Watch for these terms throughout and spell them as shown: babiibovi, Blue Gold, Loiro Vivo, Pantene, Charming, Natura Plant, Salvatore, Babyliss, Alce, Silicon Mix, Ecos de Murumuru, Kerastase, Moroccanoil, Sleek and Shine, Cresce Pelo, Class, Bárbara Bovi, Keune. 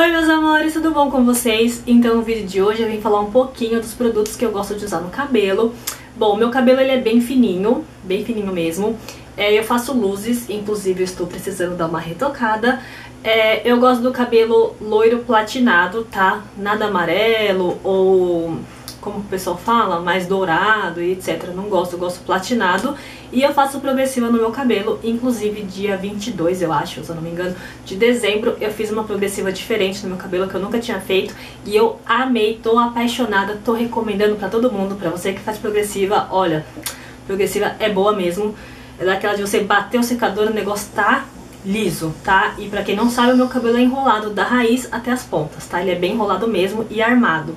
Oi meus amores, tudo bom com vocês? Então no vídeo de hoje eu vim falar um pouquinho dos produtos que eu gosto de usar no cabelo. Bom, meu cabelo ele é bem fininho mesmo. Eu faço luzes, inclusive eu estou precisando dar uma retocada. Eu gosto do cabelo loiro platinado, tá? Nada amarelo ou, como o pessoal fala, mais dourado e etc. Não gosto, eu gosto platinado. E eu faço progressiva no meu cabelo, inclusive dia 22, eu acho, se eu não me engano, de dezembro, eu fiz uma progressiva diferente no meu cabelo que eu nunca tinha feito e eu amei, tô apaixonada, tô recomendando pra todo mundo, pra você que faz progressiva, olha, progressiva é boa mesmo, é daquela de você bater o secador, o negócio tá liso, tá? E pra quem não sabe, o meu cabelo é enrolado da raiz até as pontas, tá? Ele é bem enrolado mesmo e armado.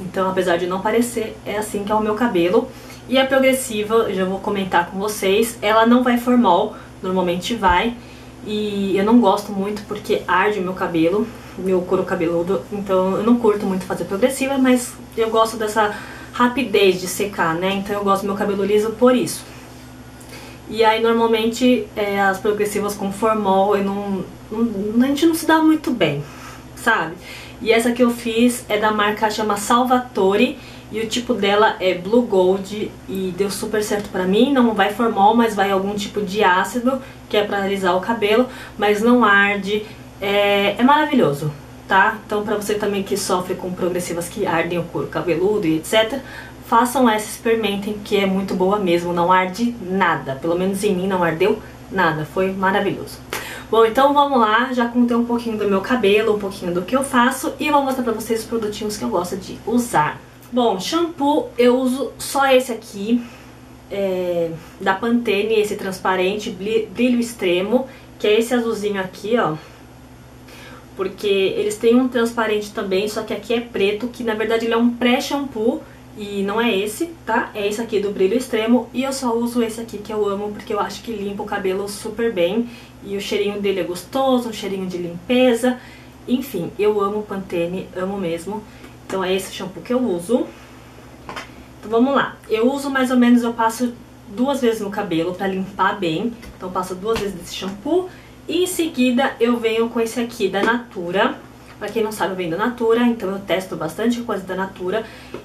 Então, apesar de não parecer, é assim que é o meu cabelo. E a progressiva, já vou comentar com vocês, ela não vai formal, normalmente vai. E eu não gosto muito porque arde o meu cabelo, meu couro cabeludo. Então, eu não curto muito fazer progressiva, mas eu gosto dessa rapidez de secar, né? Então, eu gosto do meu cabelo liso por isso. E aí, normalmente, as progressivas com formol, eu a gente não se dá muito bem, sabe? E essa que eu fiz é da marca, chama Salvatore, e o tipo dela é Blue Gold, e deu super certo pra mim, não vai formol, mas vai algum tipo de ácido, que é pra alisar o cabelo, mas não arde, é maravilhoso, tá? Então pra você também que sofre com progressivas que ardem o couro cabeludo e etc, façam essa, experimentem, que é muito boa mesmo, não arde nada, pelo menos em mim não ardeu nada, foi maravilhoso. Bom, então vamos lá, já contei um pouquinho do meu cabelo, um pouquinho do que eu faço e vou mostrar pra vocês os produtinhos que eu gosto de usar. Bom, shampoo eu uso só esse aqui, da Pantene, esse transparente, brilho extremo, que é esse azulzinho aqui, ó. Porque eles têm um transparente também, só que aqui é preto, que na verdade ele é um pré-shampoo e não é esse, tá? É esse aqui do brilho extremo e eu só uso esse aqui que eu amo porque eu acho que limpa o cabelo super bem. E o cheirinho dele é gostoso, um cheirinho de limpeza. Enfim, eu amo Pantene, amo mesmo. Então é esse shampoo que eu uso. Então vamos lá. Eu uso mais ou menos, eu passo 2 vezes no cabelo pra limpar bem. Então eu passo 2 vezes desse shampoo. E em seguida eu venho com esse aqui da Natura. Pra quem não sabe, eu venho da Natura, então eu testo bastante coisa da Natura.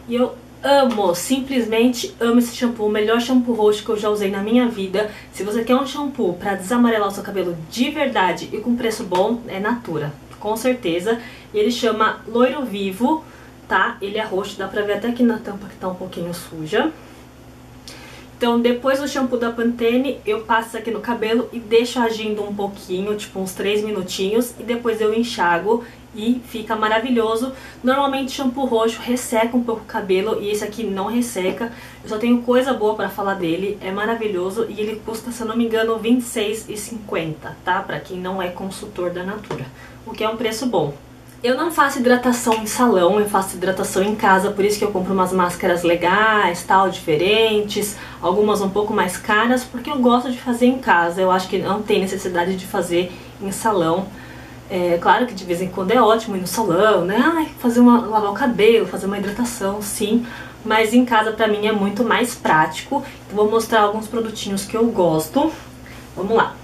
E eu amo, simplesmente amo esse shampoo, o melhor shampoo roxo que eu já usei na minha vida. Se você quer um shampoo pra desamarelar o seu cabelo de verdade e com preço bom, é Natura, com certeza. E ele chama Loiro Vivo, tá? Ele é roxo, dá pra ver até aqui na tampa que tá um pouquinho suja. Então depois do shampoo da Pantene, eu passo aqui no cabelo e deixo agindo um pouquinho, tipo uns 3 minutinhos, e depois eu enxago. E fica maravilhoso. Normalmente shampoo roxo resseca um pouco o cabelo e esse aqui não resseca. Eu só tenho coisa boa pra falar dele, é maravilhoso e ele custa, se eu não me engano, R$26,50, tá? Pra quem não é consultor da Natura, o que é um preço bom. Eu não faço hidratação em salão, eu faço hidratação em casa, por isso que eu compro umas máscaras legais, tal, diferentes, algumas um pouco mais caras, porque eu gosto de fazer em casa, eu acho que não tem necessidade de fazer em salão. É claro que de vez em quando é ótimo ir no salão, né? Ai, lavar o cabelo, fazer uma hidratação, sim. Mas em casa pra mim é muito mais prático. Então vou mostrar alguns produtinhos que eu gosto. Vamos lá.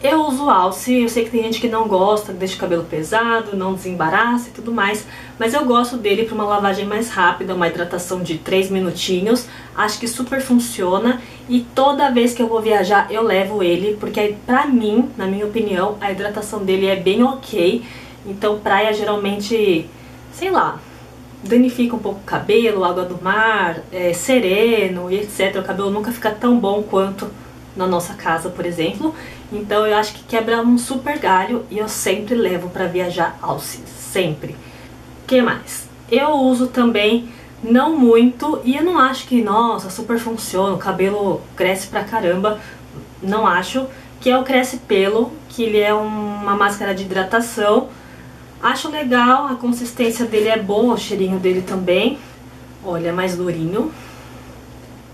Eu uso Alce, eu sei que tem gente que não gosta, deixa o cabelo pesado, não desembaraça e tudo mais. Mas eu gosto dele pra uma lavagem mais rápida, uma hidratação de 3 minutinhos. Acho que super funciona. E toda vez que eu vou viajar eu levo ele, porque pra mim, na minha opinião, a hidratação dele é bem ok. Então praia geralmente, sei lá, danifica um pouco o cabelo, água do mar, sereno e etc. O cabelo nunca fica tão bom quanto na nossa casa, por exemplo. Então eu acho que quebra um super galho e eu sempre levo pra viajar Alce, sempre. O que mais? Eu uso também... Não muito, e eu não acho que, nossa, super funciona, o cabelo cresce pra caramba, não acho, que é o Cresce Pelo, que ele é uma máscara de hidratação, acho legal, a consistência dele é boa, o cheirinho dele também, olha, mais durinho,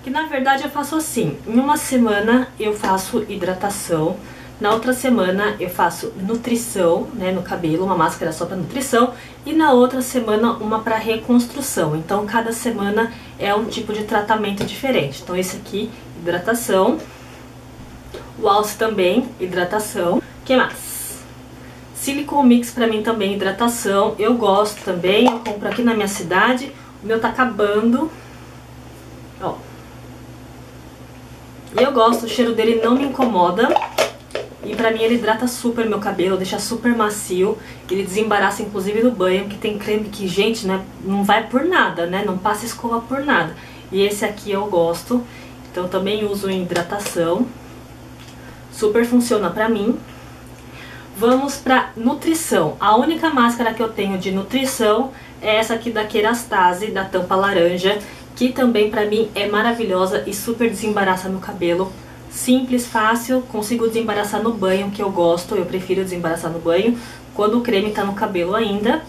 que na verdade eu faço assim, em uma semana eu faço hidratação, na outra semana eu faço nutrição, né, no cabelo, uma máscara só pra nutrição, e na outra semana uma pra reconstrução. Então cada semana é um tipo de tratamento diferente. Então esse aqui, hidratação. O Alce também, hidratação. O que mais? Silicon Mix pra mim também, hidratação. Eu gosto também, eu compro aqui na minha cidade. O meu tá acabando. Ó. E eu gosto, o cheiro dele não me incomoda. E pra mim ele hidrata super meu cabelo, deixa super macio. Ele desembaraça inclusive do banho, porque tem creme que, gente, né, não vai por nada, né? Não passa escova por nada. E esse aqui eu gosto. Então também uso em hidratação. Super funciona pra mim. Vamos pra nutrição. A única máscara que eu tenho de nutrição é essa aqui da Kerastase, da tampa laranja, que também pra mim é maravilhosa e super desembaraça meu cabelo. Simples, fácil, consigo desembaraçar no banho, que eu gosto, eu prefiro desembaraçar no banho, quando o creme tá no cabelo ainda.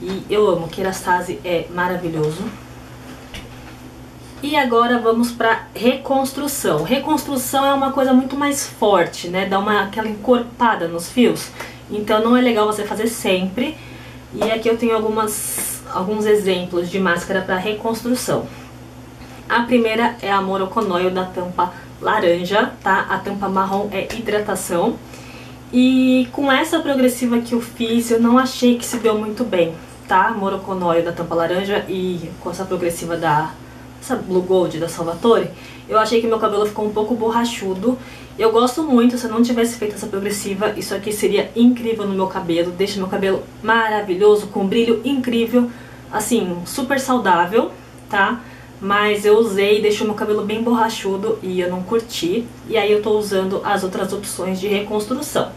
E eu amo, Kerastase é maravilhoso. E agora vamos pra reconstrução. Reconstrução é uma coisa muito mais forte, né? Dá uma, aquela encorpada nos fios. Então não é legal você fazer sempre. E aqui eu tenho alguns exemplos de máscara pra reconstrução. A primeira é a Moroccanoil da tampa laranja, tá? A tampa marrom é hidratação. E com essa progressiva que eu fiz, eu não achei que se deu muito bem, tá? Moroccanoil da tampa laranja e com essa progressiva da... essa Blue Gold da Salvatore, eu achei que meu cabelo ficou um pouco borrachudo. Eu gosto muito, se eu não tivesse feito essa progressiva, isso aqui seria incrível no meu cabelo. Deixa meu cabelo maravilhoso, com brilho incrível, assim, super saudável, tá? Mas eu usei e deixou meu cabelo bem borrachudo e eu não curti. E aí eu tô usando as outras opções de reconstrução,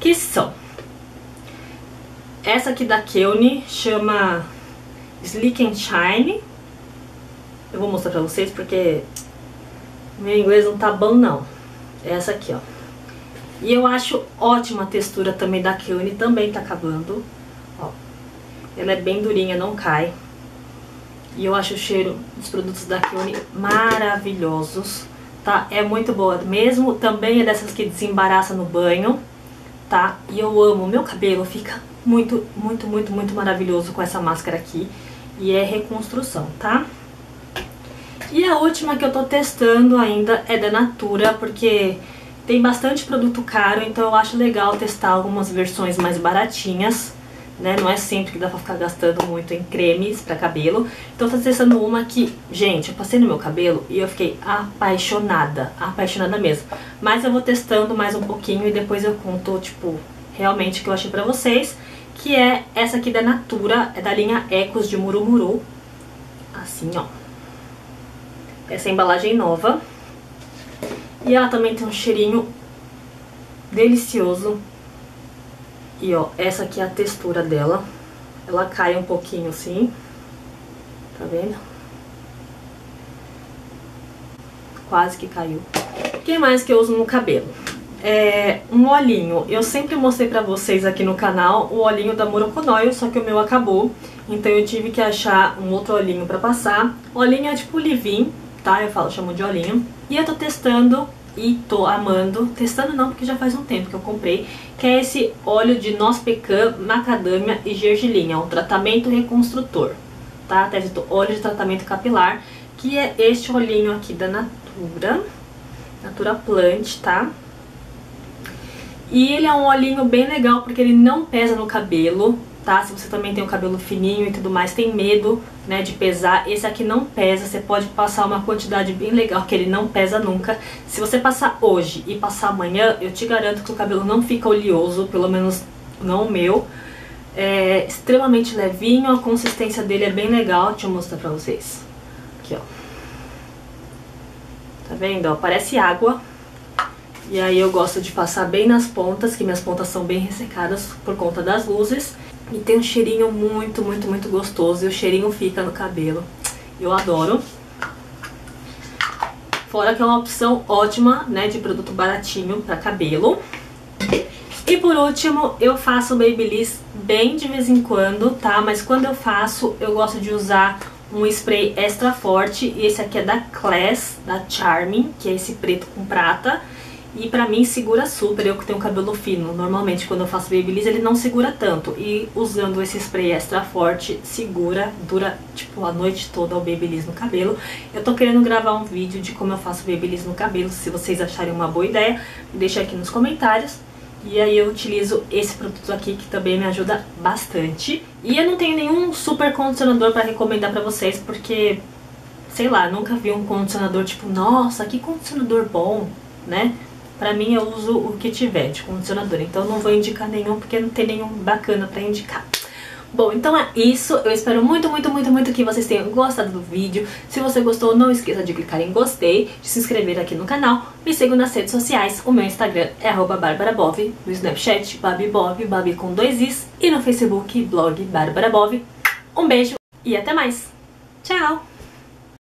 que são... essa aqui da Keune, chama Sleek and Shine. Eu vou mostrar pra vocês porque meu inglês não tá bom, não. É essa aqui, ó. E eu acho ótima a textura também da Keune, também tá acabando. Ó. Ela é bem durinha, não cai. E eu acho o cheiro dos produtos da Keune maravilhosos, tá? É muito boa mesmo. Também é dessas que desembaraça no banho, tá? E eu amo. Meu cabelo fica muito, muito, muito, muito maravilhoso com essa máscara aqui. E é reconstrução, tá? E a última que eu tô testando ainda é da Natura, porque tem bastante produto caro, então eu acho legal testar algumas versões mais baratinhas, né? Não é sempre que dá pra ficar gastando muito em cremes pra cabelo. Então eu tô testando uma que, gente, eu passei no meu cabelo e eu fiquei apaixonada, apaixonada mesmo. Mas eu vou testando mais um pouquinho e depois eu conto, tipo, realmente o que eu achei pra vocês, que é essa aqui da Natura, é da linha Ecos de Murumuru, assim, ó. Essa é a embalagem nova. E ela também tem um cheirinho delicioso. E ó, essa aqui é a textura dela. Ela cai um pouquinho assim. Tá vendo? Quase que caiu. O que mais que eu uso no cabelo? É um olhinho. Eu sempre mostrei pra vocês aqui no canal o olhinho da Moroccanoil, só que o meu acabou. Então eu tive que achar um outro olhinho pra passar. Olhinho é tipo leave-in, tá? Eu falo, chamo de olhinho. E eu tô testando e tô amando. Testando não, porque já faz um tempo que eu comprei. Que é esse óleo de noz pecan, macadâmia e gergelim. Um tratamento reconstrutor, tá? Até escrito óleo de tratamento capilar. Que é este olhinho aqui da Natura. Natura Plant, tá? E ele é um olhinho bem legal porque ele não pesa no cabelo, tá? Se você também tem o cabelo fininho e tudo mais, tem medo, né, de pesar, esse aqui não pesa. Você pode passar uma quantidade bem legal que ele não pesa nunca. Se você passar hoje e passar amanhã, eu te garanto que o cabelo não fica oleoso, pelo menos não o meu. É extremamente levinho, a consistência dele é bem legal. Deixa eu mostrar pra vocês. Aqui, ó. Tá vendo? Ó, parece água. E aí eu gosto de passar bem nas pontas, que minhas pontas são bem ressecadas por conta das luzes. E tem um cheirinho muito, muito, muito gostoso. E o cheirinho fica no cabelo. Eu adoro. Fora que é uma opção ótima, né, de produto baratinho pra cabelo. E por último, eu faço Babyliss bem de vez em quando, tá? Mas quando eu faço, eu gosto de usar um spray extra forte. E esse aqui é da Class, da Charming, que é esse preto com prata. E pra mim segura super, eu que tenho cabelo fino, normalmente quando eu faço Babyliss ele não segura tanto. E usando esse spray extra forte, segura, dura tipo a noite toda o Babyliss no cabelo. Eu tô querendo gravar um vídeo de como eu faço Babyliss no cabelo, se vocês acharem uma boa ideia, deixa aqui nos comentários. E aí eu utilizo esse produto aqui, que também me ajuda bastante. E eu não tenho nenhum super condicionador pra recomendar pra vocês, porque, sei lá, nunca vi um condicionador tipo, nossa, que condicionador bom, né? Pra mim eu uso o que tiver de condicionador, então não vou indicar nenhum, porque não tem nenhum bacana pra indicar. Bom, então é isso. Eu espero muito que vocês tenham gostado do vídeo. Se você gostou, não esqueça de clicar em gostei, de se inscrever aqui no canal. Me sigam nas redes sociais. O meu Instagram é @BárbaraBovi, no Snapchat, BabiBovi, Babi com 2 Is, e no Facebook, blog Bárbara Bovi. Um beijo e até mais. Tchau!